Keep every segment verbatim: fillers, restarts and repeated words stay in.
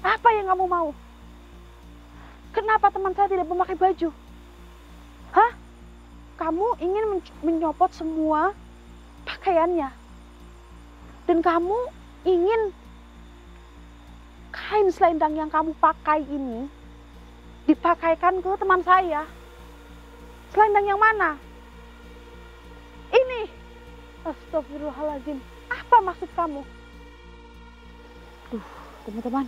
Apa yang kamu mau? Kenapa teman saya tidak memakai baju? Hah? Kamu ingin men menyopot semua pakaiannya. Dan kamu ingin kain selendang yang kamu pakai ini dipakaikan ke teman saya. Selendang yang mana? Ini. Astagfirullahaladzim. Apa maksud kamu? Duh, teman-teman.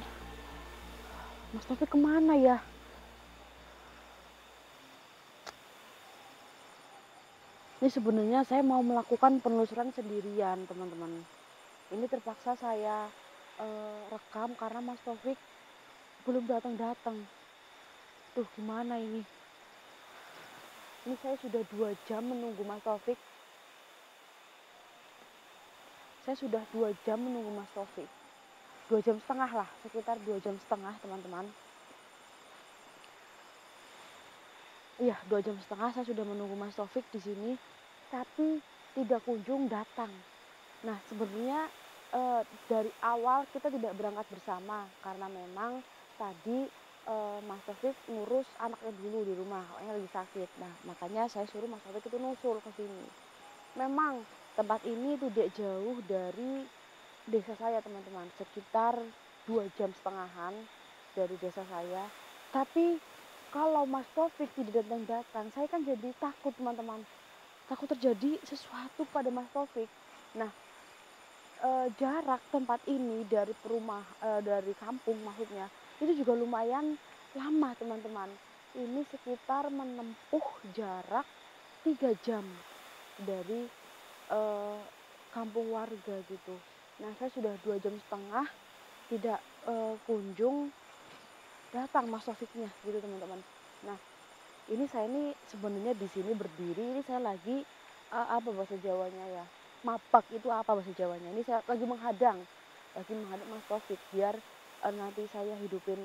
Mas Taufik kemana ya? Ini sebenarnya saya mau melakukan penelusuran sendirian, teman-teman. Ini terpaksa saya eh, rekam karena Mas Taufik belum datang-datang. Tuh, gimana ini? Ini saya sudah dua jam menunggu Mas Taufik. Saya sudah dua jam menunggu Mas Taufik. Dua jam setengah lah, sekitar dua jam setengah, teman-teman. Iya, dua jam setengah saya sudah menunggu Mas Taufik di sini, tapi tidak kunjung datang. Nah, sebenarnya eh, dari awal kita tidak berangkat bersama karena memang tadi eh, Mas Taufik ngurus anaknya dulu di rumah, anaknya lagi sakit. Nah, makanya saya suruh Mas Taufik itu nusul ke sini. Memang tempat ini tidak jauh dari desa saya, teman-teman, sekitar dua jam setengahan dari desa saya, tapi kalau Mas Taufik tidak datang-datang, saya kan jadi takut, teman-teman. Takut terjadi sesuatu pada Mas Taufik. Nah, e, jarak tempat ini dari perumah, e, dari kampung maksudnya, itu juga lumayan lama, teman-teman. Ini sekitar menempuh jarak tiga jam dari e, kampung warga gitu. Nah, saya sudah dua jam setengah tidak e, kunjung datang Mas Taufiknya gitu, teman-teman. Nah, ini saya ini sebenarnya di sini berdiri, ini saya lagi uh, apa bahasa Jawanya ya? Mapak itu apa bahasa Jawanya? Ini saya lagi menghadang, lagi menghadang Mas Taufik biar uh, nanti saya hidupin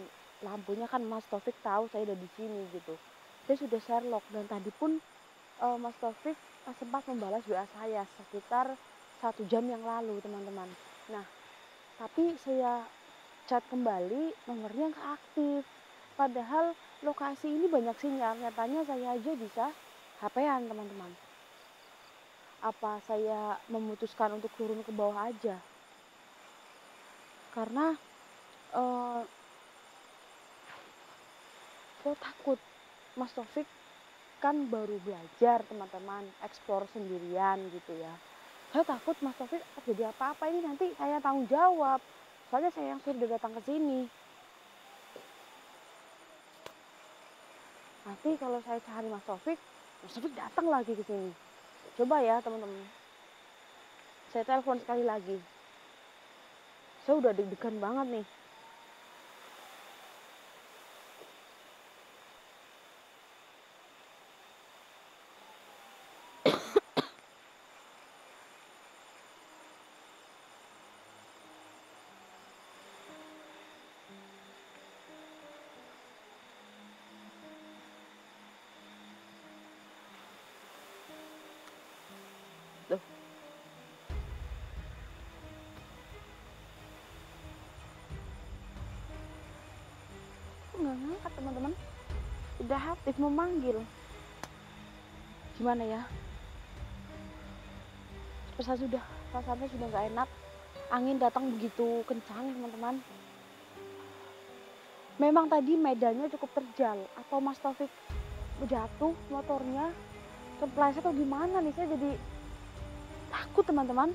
lampunya kan Mas Taufik tahu saya ada di sini gitu. Saya sudah Sherlock dan tadi pun uh, Mas Taufik uh, sempat membalas W A saya sekitar satu jam yang lalu, teman-teman. Nah, tapi saya chat kembali, nomornya nggak aktif. Padahal lokasi ini banyak sinyal, nyatanya saya aja bisa H P-an, teman-teman. Apa saya memutuskan untuk turun ke bawah aja? Karena eh, saya takut Mas Taufik kan baru belajar, teman-teman, eksplor sendirian gitu ya. Saya takut Mas Taufik jadi apa-apa ini nanti saya tanggung jawab. Soalnya saya yang sudah datang ke sini. Nanti kalau saya cari Mas Taufik, Mas Taufik datang lagi ke sini. Coba ya, teman-teman. Saya telepon sekali lagi. Saya udah deg-degan banget nih. Ngangkat, teman-teman, udah aktif memanggil. Gimana ya, perasaan sudah perasaannya sudah nggak enak. Angin datang begitu kencang, teman-teman. Memang tadi medannya cukup terjal, atau Mas Taufik jatuh motornya kepleset atau gimana nih, saya jadi takut, teman-teman.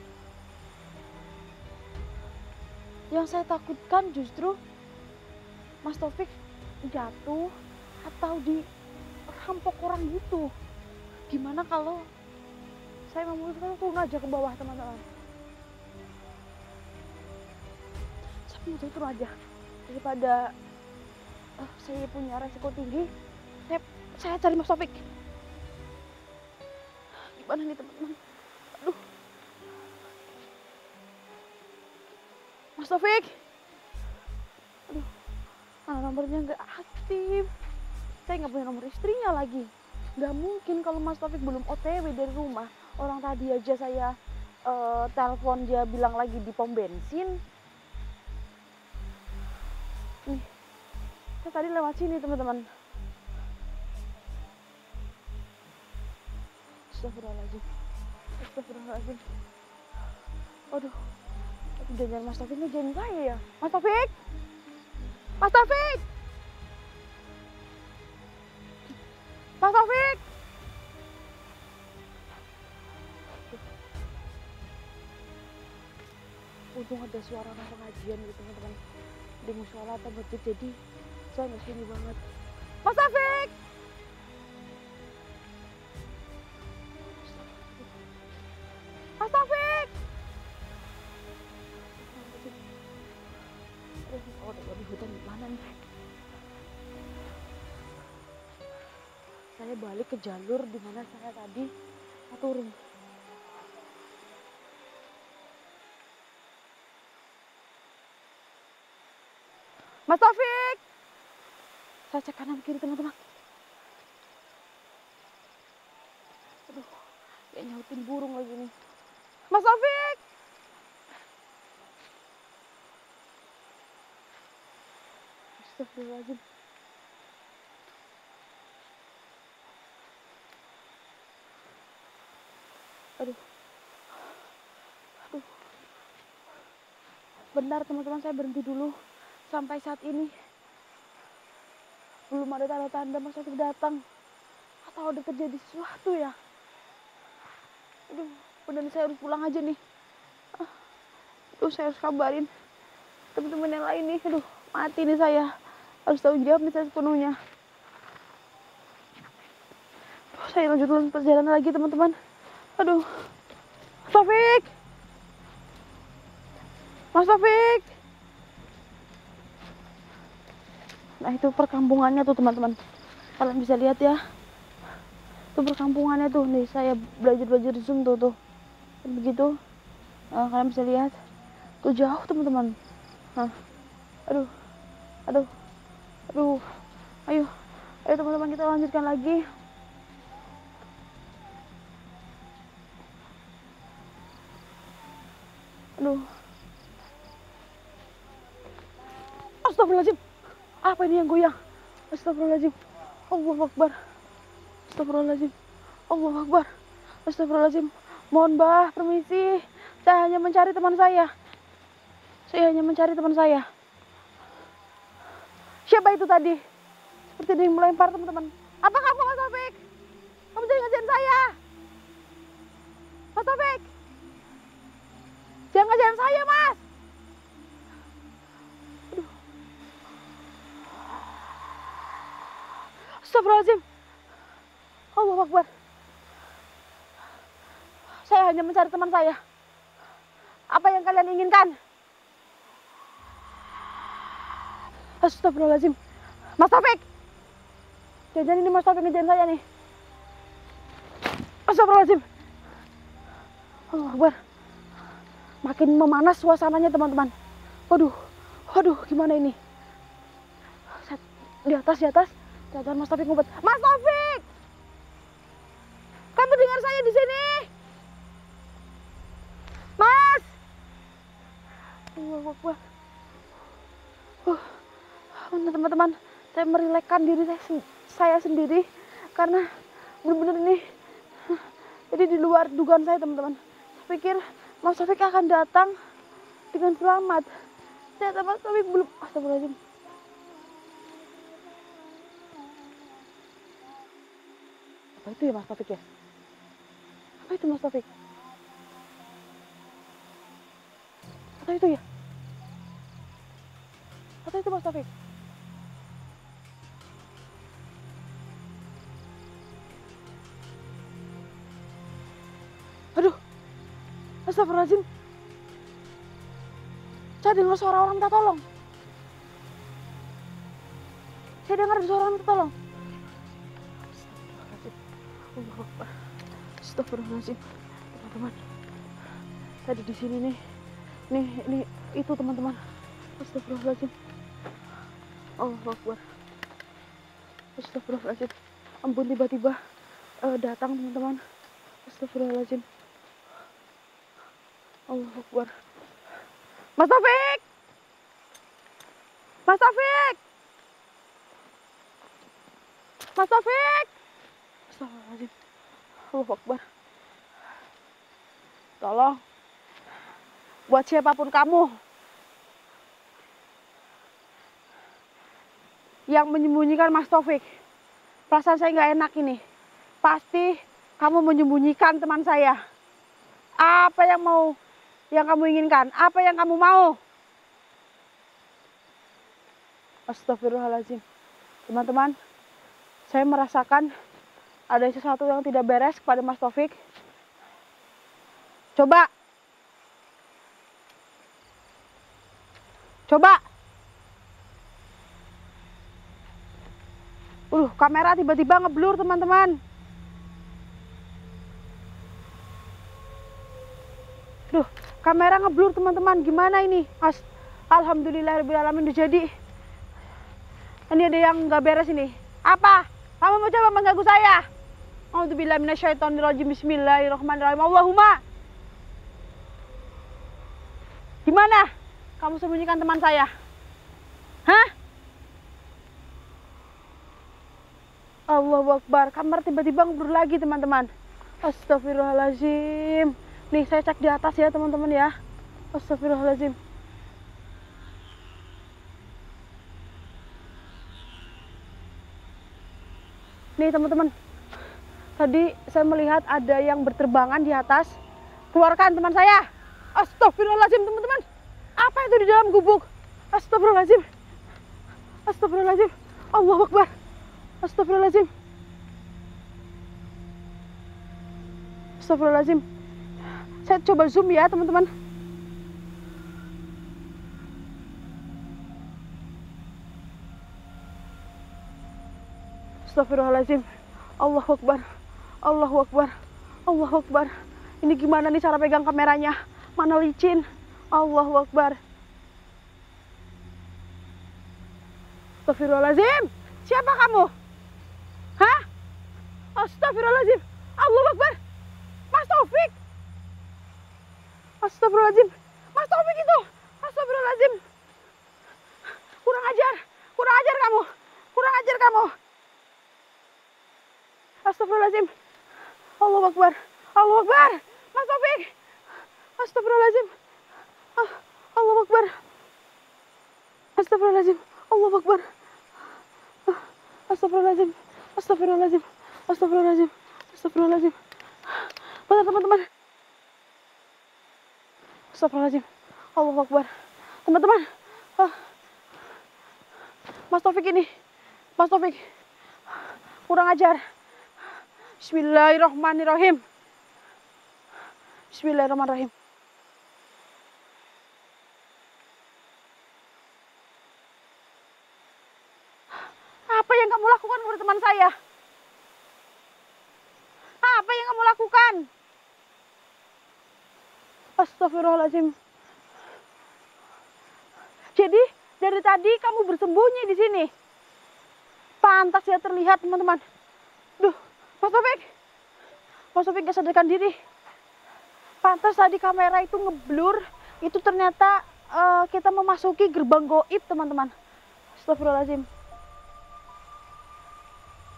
Yang saya takutkan justru Mas Taufik jatuh atau dirampok orang gitu. Gimana kalau saya memutuskan turun aja ke bawah, teman-teman? Saya memutuskan turun aja daripada uh, saya punya resiko tinggi. Saya, saya cari Mas Taufik. Gimana nih, teman-teman? Aduh, Mas Taufik. Aduh. Nah, nomornya nggak aktif. Saya nggak punya nomor istrinya lagi. Nggak mungkin kalau Mas Taufik belum O T W dari rumah. Orang tadi aja saya uh, telepon, dia bilang lagi di pom bensin. tadi lewat sini teman-teman. Astagfirullahaladzim. Astagfirullahaladzim. Aduh. Jangan Mas Taufik ini jangan saya ya. Mas Taufik. Mas Taufik. Mas Taufik. Untung ada suara pengajian gitu teman-teman. Di musyola atau masjid, jadi saya nggak sini banget. Mas Taufik. Mas Taufik. Oh, ada babi hutan di mana nih? Saya balik ke jalur di mana saya tadi turun. Mas Taufik, saya cek kanan kiri teman-teman. Aduh, kayak nyautin burung lagi nih. Mas Taufik. Astagfirullahaladzim. Aduh. Aduh. Bentar teman-teman, saya berhenti dulu. Sampai saat ini belum ada tanda-tanda Mas Taufik datang. Atau ada terjadi sesuatu ya. Aduh, benar saya harus pulang aja nih. Aduh, saya harus kabarin teman-teman yang lain nih. Aduh, mati nih saya. Harus tanggung jawab nih saya sepenuhnya. Aduh, saya lanjut dulu perjalanan lagi teman-teman. Aduh. Mas Taufik. Mas Taufik. Nah itu perkampungannya tuh teman-teman. Kalian bisa lihat ya. Itu perkampungannya tuh. Nih saya belajar-belajar di Zoom tuh tuh. Begitu. Nah, kalian bisa lihat. Tuh jauh teman-teman. Nah. Aduh. Aduh. Aduh. Ayo. Ayo teman-teman kita lanjutkan lagi. Aduh. Astagfirullahaladzim. Apa ini yang goyang? Astagfirullahaladzim. Allahu Akbar. Astagfirullahaladzim. Allahu Akbar. Astagfirullahaladzim. Mohon Mbah, permisi. Saya hanya mencari teman saya. Saya hanya mencari teman saya. Siapa itu tadi? Seperti ada yang melempar teman-teman. Apa kamu Mas Taufik? Kamu jangan ngajarin saya. Mas Taufik. Jangan ngajarin saya Mas. Aduh. Astagfirullahaladzim. Allahu Akbar. Saya hanya mencari teman saya. Apa yang kalian inginkan? Astagfirullahaladzim. Mas Taufik. Jangan ini Mas Taufik ngejain saya nih. Astagfirullahaladzim. Allahu Akbar. Makin memanas suasananya teman-teman. Waduh. Waduh gimana ini. Di atas, di atas. Jangan Mas Taufik ngumpet. Mas Taufik. Kamu dengar saya di sini? Mas. Allahu Akbar. Uh. Teman-teman, saya merelakan diri saya, saya sendiri karena benar-benar ini jadi di luar dugaan saya teman-teman. Saya pikir Mas Taufik akan datang dengan selamat. Ternyata Mas Taufik belum. Astagfirullahaladzim. Apa itu ya Mas Taufik ya? Apa itu Mas Taufik? Atau itu ya? Atau itu Mas Taufik? Astagfirullahaladzim. Saya dengar suara orang minta tolong. Saya dengar suara orang minta tolong. Astagfirullahaladzim. Astagfirullahaladzim. Teman-teman. Tadi di sini nih. Nih, ini itu teman-teman. Astagfirullahaladzim. Allahu Akbar. Astagfirullahaladzim. Ampun tiba-tiba uh, datang teman-teman. Astagfirullahaladzim. Allahu Akbar. Mas Taufik. Mas Taufik. Mas Taufik. Astagfirullahaladzim. Allahu Akbar. Tolong. Buat siapapun kamu yang menyembunyikan Mas Taufik. Perasaan saya nggak enak ini. Pasti kamu menyembunyikan teman saya. Apa yang mau, yang kamu inginkan? Apa yang kamu mau? Astagfirullahaladzim. Teman-teman, saya merasakan ada sesuatu yang tidak beres kepada Mas Taufik. Coba. Coba. Uh, kamera tiba-tiba ngeblur, teman-teman. Duh, kamera ngeblur, teman-teman. Gimana ini? As Alhamdulillahirrahmanirrahim. Jadi, ini ada yang nggak beres ini. Apa? Kamu mau coba mengganggu saya? A'udzubillahiminasyaitonirrojim. Bismillahirrahmanirrahim. Allahumma. Gimana? Kamu sembunyikan teman saya? Hah? Allahu Akbar. Kamar tiba-tiba ngeblur lagi, teman-teman. Astagfirullahaladzim. Nih, saya cek di atas ya, teman-teman ya. Astagfirullahaladzim. Nih, teman-teman. Tadi saya melihat ada yang berterbangan di atas. Keluarkan teman saya. Astagfirullahaladzim, teman-teman. Apa itu di dalam gubuk? Astagfirullahaladzim. Astagfirullahaladzim. Allahu Akbar. Astagfirullahaladzim. Astagfirullahaladzim. Saya coba zoom ya, teman-teman. Astagfirullahaladzim. Allahu Akbar. Allahu Akbar. Allahu Akbar. Ini gimana nih cara pegang kameranya? Mana licin? Allahu Akbar. Astagfirullahaladzim. Siapa kamu? Hah? Astagfirullahaladzim. Allahu Akbar. Mas Taufik. Astagfirullahaladzim. Mas Taufik itu. Astagfirullahaladzim. Kurang ajar. Kurang ajar kamu. Kurang ajar kamu. Astagfirullahaladzim. Allahu Akbar. Allahu Akbar. Mas Taufik. Astagfirullahaladzim. Allahu Akbar. Astagfirullahaladzim. Allahu Akbar. Astagfirullahaladzim. Astagfirullahaladzim. Astagfirullahaladzim. Astagfirullahaladzim. Bentar, teman-teman. Astagfirullahaladzim. Allahu Akbar. Teman-teman. Ah. Mas Taufik ini. Mas Taufik. Kurang ajar. Bismillahirrahmanirrahim. Bismillahirrahmanirrahim. Apa yang kamu lakukan kepada teman saya? Apa yang kamu lakukan? Astagfirullahaladzim. Jadi dari tadi kamu bersembunyi di sini. Pantas ya terlihat, teman-teman. Duh, Mas Taufik. Mas Taufik gak sadarkan diri. Pantas tadi kamera itu ngeblur. Itu ternyata uh, kita memasuki gerbang goib, teman-teman. Astagfirullahaladzim.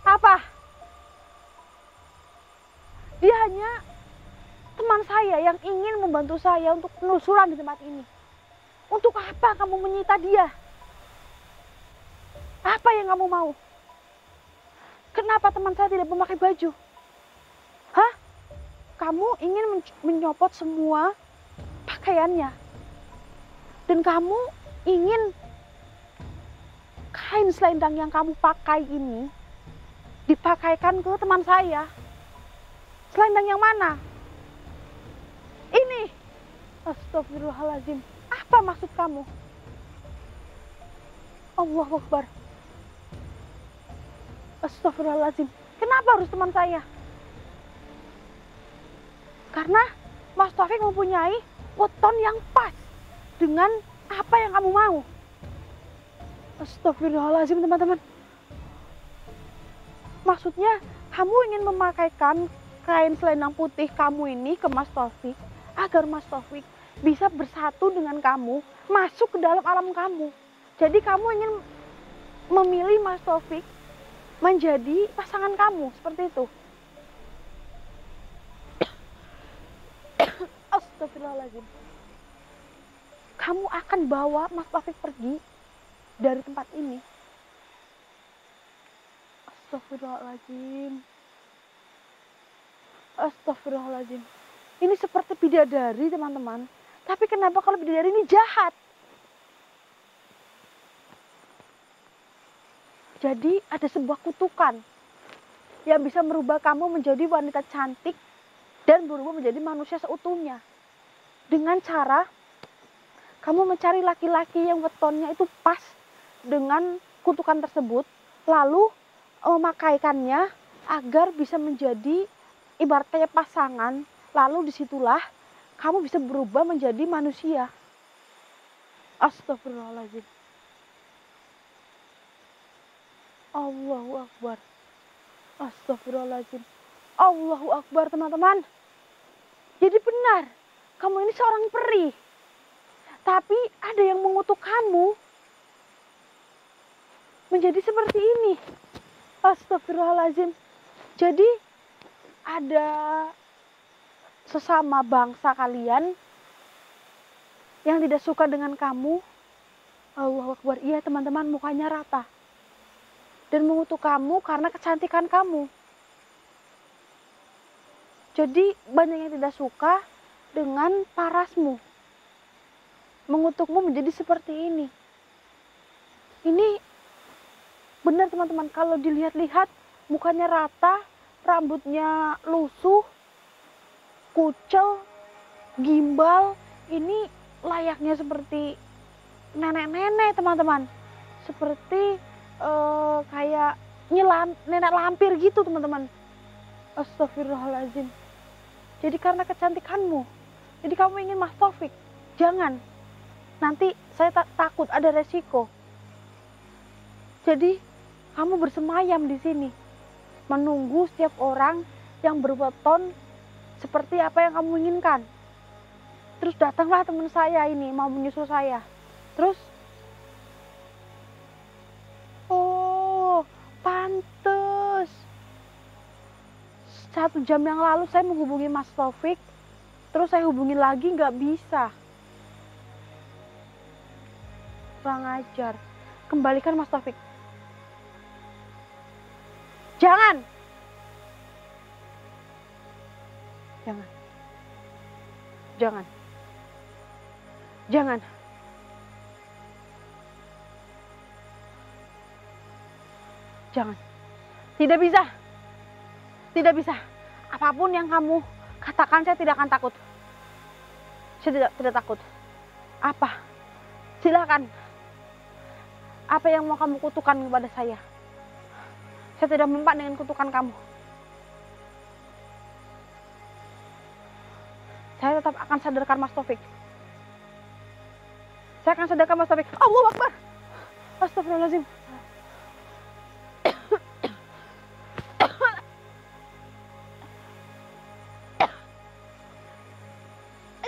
Apa? Dia hanya teman saya yang ingin membantu saya untuk penelusuran di tempat ini. Untuk apa kamu menyita dia? Apa yang kamu mau? Kenapa teman saya tidak memakai baju? Hah? Kamu ingin menyopot semua pakaiannya. Dan kamu ingin kain selendang yang kamu pakai ini dipakaikan ke teman saya. Selendang yang mana? Ini. Astagfirullahaladzim. Apa maksud kamu? Allahu Akbar. Astagfirullahaladzim. Kenapa harus teman saya? Karena Mas Taufik mempunyai weton yang pas dengan apa yang kamu mau. Astagfirullahaladzim, teman-teman. Maksudnya, kamu ingin memakaikan kain selendang putih kamu ini ke Mas Taufik agar Mas Taufik bisa bersatu dengan kamu, masuk ke dalam alam kamu. Jadi kamu ingin memilih Mas Taufik menjadi pasangan kamu, seperti itu. Astagfirullahaladzim. Kamu akan bawa Mas Taufik pergi dari tempat ini. Astagfirullahaladzim. Astagfirullahaladzim. Ini seperti bidadari, teman-teman. Tapi kenapa kalau bidadari ini jahat? Jadi ada sebuah kutukan yang bisa merubah kamu menjadi wanita cantik dan berubah menjadi manusia seutuhnya. Dengan cara kamu mencari laki-laki yang wetonnya itu pas dengan kutukan tersebut, lalu memakaikannya agar bisa menjadi ibaratnya pasangan, lalu disitulah kamu bisa berubah menjadi manusia. Astagfirullahaladzim. Allahu Akbar. Astagfirullahaladzim. Allahu Akbar, teman-teman. Jadi benar, kamu ini seorang peri. Tapi ada yang mengutuk kamu menjadi seperti ini. Astagfirullahaladzim. Jadi ada sesama bangsa kalian yang tidak suka dengan kamu. Allahu Akbar. Iya, teman-teman, mukanya rata. Dan mengutuk kamu karena kecantikan kamu. Jadi banyak yang tidak suka dengan parasmu. Mengutukmu menjadi seperti ini. Ini benar, teman-teman, kalau dilihat-lihat mukanya rata, rambutnya lusuh, kucel, gimbal. Ini layaknya seperti nenek-nenek, teman-teman. Seperti Uh, kayak nyelam, nenek lampir gitu, teman-teman. Astagfirullahaladzim. Jadi karena kecantikanmu, jadi kamu ingin Mas Taufik. Jangan, nanti saya tak takut ada resiko. Jadi kamu bersemayam di sini, menunggu setiap orang yang berweton seperti apa yang kamu inginkan. Terus datanglah teman saya ini, mau menyusul saya. Terus pantes. Satu jam yang lalu saya menghubungi Mas Taufik, terus saya hubungi lagi nggak bisa. Kurang ajar. Kembalikan Mas Taufik. Jangan. Jangan. Jangan. Jangan. Jangan. Tidak bisa. Tidak bisa. Apapun yang kamu katakan saya tidak akan takut. Saya tidak, tidak takut. Apa? Silakan. Apa yang mau kamu kutukan kepada saya? Saya tidak mempan dengan kutukan kamu. Saya tetap akan sadarkan Mas Taufik. Saya akan sadarkan Mas Taufik. Allahu Akbar. Astagfirullahaladzim.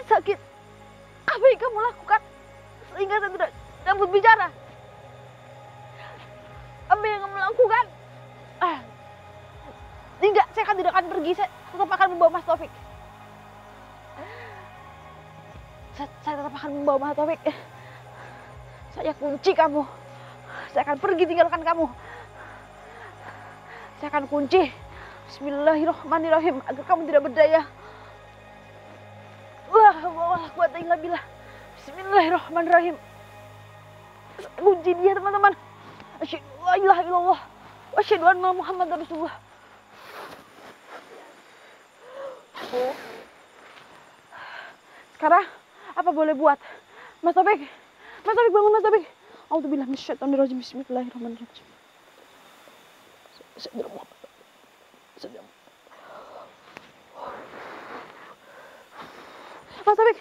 Sakit. Apa yang kamu lakukan sehingga saya tidak dapat bicara? Apa yang kamu lakukan? Ah. Tidak, saya akan tidak akan pergi. Saya tetap akan membawa Mas Taufik. Saya, saya tetap akan membawa Mas Taufik. Saya kunci kamu. Saya akan pergi tinggalkan kamu. Saya akan kunci. Bismillahirrahmanirrahim. Agar kamu tidak berdaya. Bismillahirrahmanirrahim. Kunci dia, teman-teman. Asyhadu an la ilaha illallah wa asyhadu anna Muhammadar Rasulullah. Sekarang apa boleh buat? Mas Taufik, Mas Taufik bangun, Mas Taufik. A'udzubillahi minasyaitonirrajim. Bismillahirrahmanirrahim. Sedang apa? Sedang. Mas Taufik.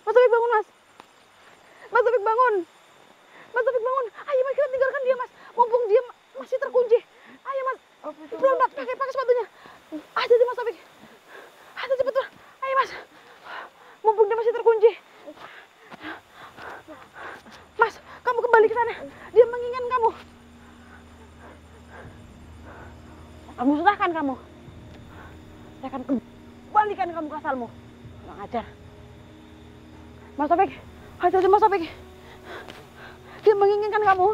Mas Taufik bangun, Mas. Mas Taufik bangun. Mas Taufik bangun. Ayo, Mas, kita tinggalkan dia, Mas. Mumpung dia masih terkunci. Ayo, Mas. Belum, Mas. Pakai, pakai sepatunya. Ayo, Mas Taufik. Ayo, cepet, Mas. Ayo, Mas. Mumpung dia masih terkunci. Mas, kamu kembali ke sana. Dia menginginkan kamu. Kamu susahkan kamu. Saya akan kembalikan kamu ke asalmu. Kurang ajar. Mas Taufik, hajar Mas Taufik. Dia menginginkan kamu.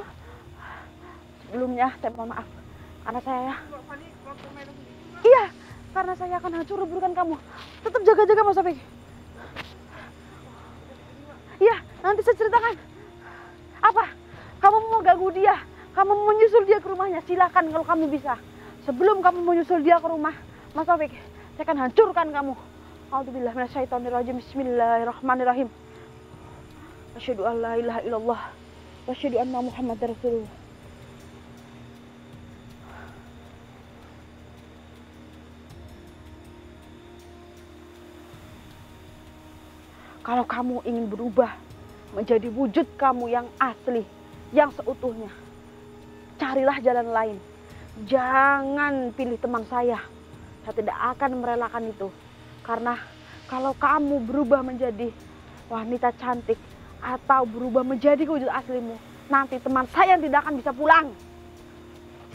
Sebelumnya saya mohon maaf. Karena saya... Iya, karena saya akan hancur rebukan kamu. Tetap jaga-jaga Mas Taufik. Iya, nanti saya ceritakan. Apa? Kamu mau ganggu dia? Kamu menyusul dia ke rumahnya? Silakan kalau kamu bisa. Sebelum kamu menyusul dia ke rumah Mas Taufik, saya akan hancurkan kamu. A'udzubillah minasyaitonirrajim. Bismillahirrahmanirrahim. Asyhadu an la ilaha illallah wa asyhadu anna Muhammadar Rasulullah. Kalau kamu ingin berubah menjadi wujud kamu yang asli, yang seutuhnya, carilah jalan lain. Jangan pilih teman saya. Saya tidak akan merelakan itu. Karena kalau kamu berubah menjadi wanita cantik atau berubah menjadi wujud aslimu, nanti teman saya tidak akan bisa pulang.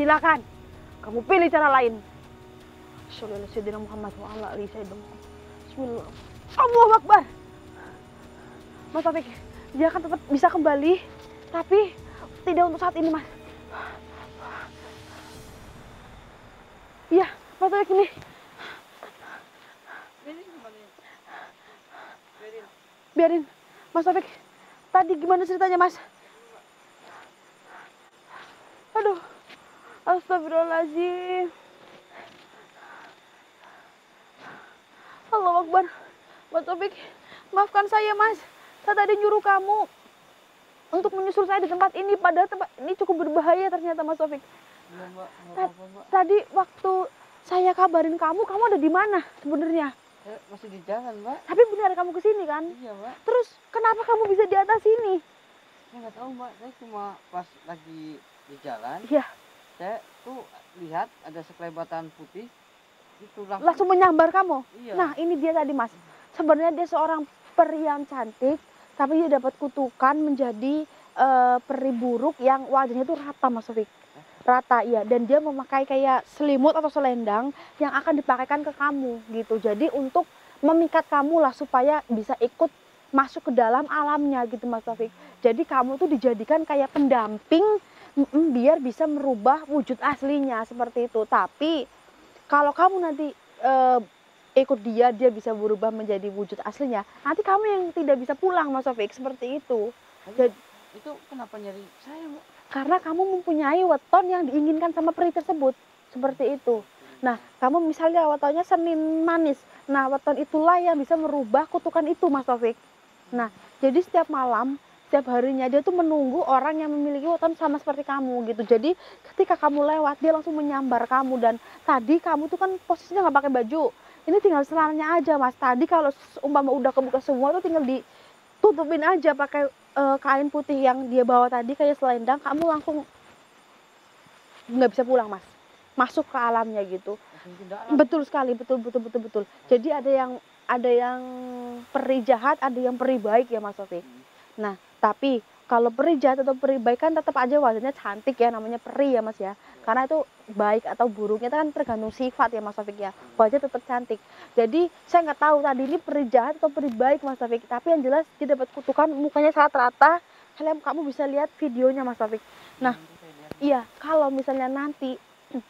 Silakan, kamu pilih cara lain. Allahu Akbar. Mas Taufik, dia akan tetap bisa kembali, tapi tidak untuk saat ini, Mas. Iya, Mas Taufik ini. Biarin. Biarin. Mas Taufik, tadi gimana ceritanya, Mas? Aduh, astagfirullahaladzim. Allahu Akbar. Mas Taufik, maafkan saya, Mas. Saya tadi nyuruh kamu untuk menyusul saya di tempat ini, padahal tempat ini cukup berbahaya ternyata, Mas Taufik. Ya, Mbak, Mbak, Mbak. Tadi waktu saya kabarin kamu, kamu ada di mana sebenarnya? Ya, masih di jalan, Mbak. Tapi benar kamu kesini kan? Iya, Mbak. Terus kenapa kamu bisa di atas sini? Saya nggak tahu, Mbak. Saya cuma pas lagi di jalan. Iya. Saya tuh lihat ada sekelebatan putih. Itu langsung, langsung menyambar kamu. Iya. Nah, ini dia tadi, Mas. Sebenarnya dia seorang peri yang cantik, tapi dia dapat kutukan menjadi uh, peri buruk yang wajahnya itu rata, Mas Taufik. Rata, iya. Dan dia memakai kayak selimut atau selendang yang akan dipakaikan ke kamu, gitu. Jadi untuk memikat kamu lah, supaya bisa ikut masuk ke dalam alamnya, gitu, Mas Taufik. Jadi kamu tuh dijadikan kayak pendamping biar bisa merubah wujud aslinya, seperti itu. Tapi kalau kamu nanti... Uh, ikut dia, dia bisa berubah menjadi wujud aslinya. Nanti kamu yang tidak bisa pulang, Mas Taufik, seperti itu. Jadi, itu kenapa nyari saya, Bu? Karena kamu mempunyai weton yang diinginkan sama peri tersebut, seperti itu. Nah, kamu misalnya wetonnya Senin Manis. Nah, weton itulah yang bisa merubah kutukan itu, Mas Taufik. Nah, jadi setiap malam, setiap harinya dia tuh menunggu orang yang memiliki weton sama seperti kamu, gitu. Jadi ketika kamu lewat, dia langsung menyambar kamu. Dan tadi kamu tuh kan posisinya nggak pakai baju. Ini tinggal celananya aja, Mas. Tadi kalau umpama udah kebuka semua tuh tinggal ditutupin aja pakai e, kain putih yang dia bawa tadi kayak selendang. Kamu langsung nggak bisa pulang, Mas. Masuk ke alamnya gitu. Alam. Betul sekali, betul, betul, betul, betul. Jadi ada yang ada yang peri jahat, ada yang peri baik ya, Mas Sofi. Hmm. Nah, tapi kalau peri jahat atau peri baik kan tetap aja wajahnya cantik ya, namanya peri ya, Mas ya. Karena itu baik atau buruknya itu kan tergantung sifat ya, Mas Taufik ya. Wajah tetap cantik. Jadi saya nggak tahu tadi ini peri jahat atau peri baik, Mas Taufik. Tapi yang jelas dia dapat kutukan, mukanya sangat rata. Kalian kamu bisa lihat videonya, Mas Taufik. Nah, iya kalau misalnya nanti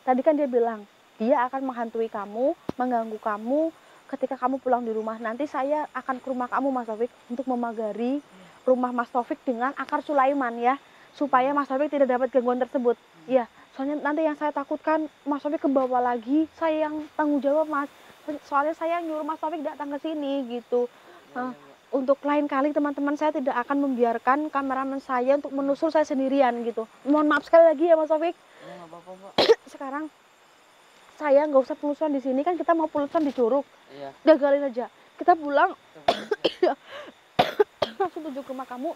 tadi kan dia bilang dia akan menghantui kamu, mengganggu kamu ketika kamu pulang di rumah. Nanti saya akan ke rumah kamu, Mas Taufik, untuk memagari rumah Mas Taufik dengan Akar Sulaiman ya, supaya Mas Taufik tidak dapat gangguan tersebut. Iya. Soalnya nanti yang saya takutkan Mas Taufik kebawa lagi, saya yang tanggung jawab, Mas. Soalnya saya nyuruh Mas Taufik datang ke sini gitu. Ya, ya, ya. Untuk lain kali teman-teman saya tidak akan membiarkan kameramen saya untuk menusul saya sendirian gitu. Mohon maaf sekali lagi ya, Mas Taufik. Ya, gak apa-apa, Mbak. Sekarang saya nggak usah pelusuan di sini, kan kita mau pelusuan di Curug. Iya. Gagalin aja. Kita pulang. Langsung tuju ke rumah kamu.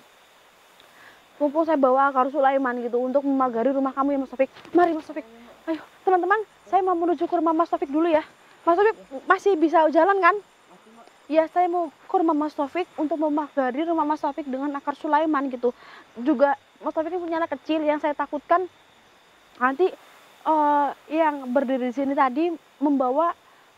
Mumpung saya bawa Akar Sulaiman gitu untuk memagari rumah kamu ya, Mas Taufik. Mari, Mas Taufik. Ayo, teman-teman, saya mau menuju ke rumah Mas Taufik dulu ya. Mas Taufik masih bisa jalan kan? Ya, saya mau ke rumah Mas Taufik untuk memagari rumah Mas Taufik dengan Akar Sulaiman gitu. Juga Mas Taufik ini punya anak kecil yang saya takutkan nanti uh, yang berdiri di sini tadi membawa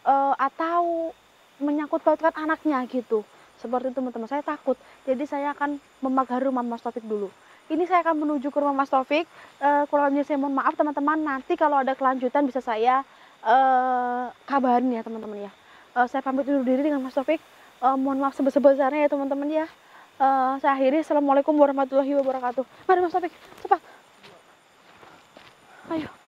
uh, atau menyangkut pautkan anaknya gitu. Seperti itu teman-teman, saya takut. Jadi saya akan memagari rumah Mas Taufik dulu. Ini saya akan menuju ke rumah Mas Taufik. Uh, kurangnya saya mohon maaf teman-teman, nanti kalau ada kelanjutan bisa saya uh, kabarin ya teman-teman ya. Uh, saya pamit undur diri dengan Mas Taufik. Uh, mohon maaf sebesar-besarnya ya teman-teman ya. Uh, saya akhiri, Assalamualaikum warahmatullahi wabarakatuh. Mari Mas Taufik, cepat. Ayo.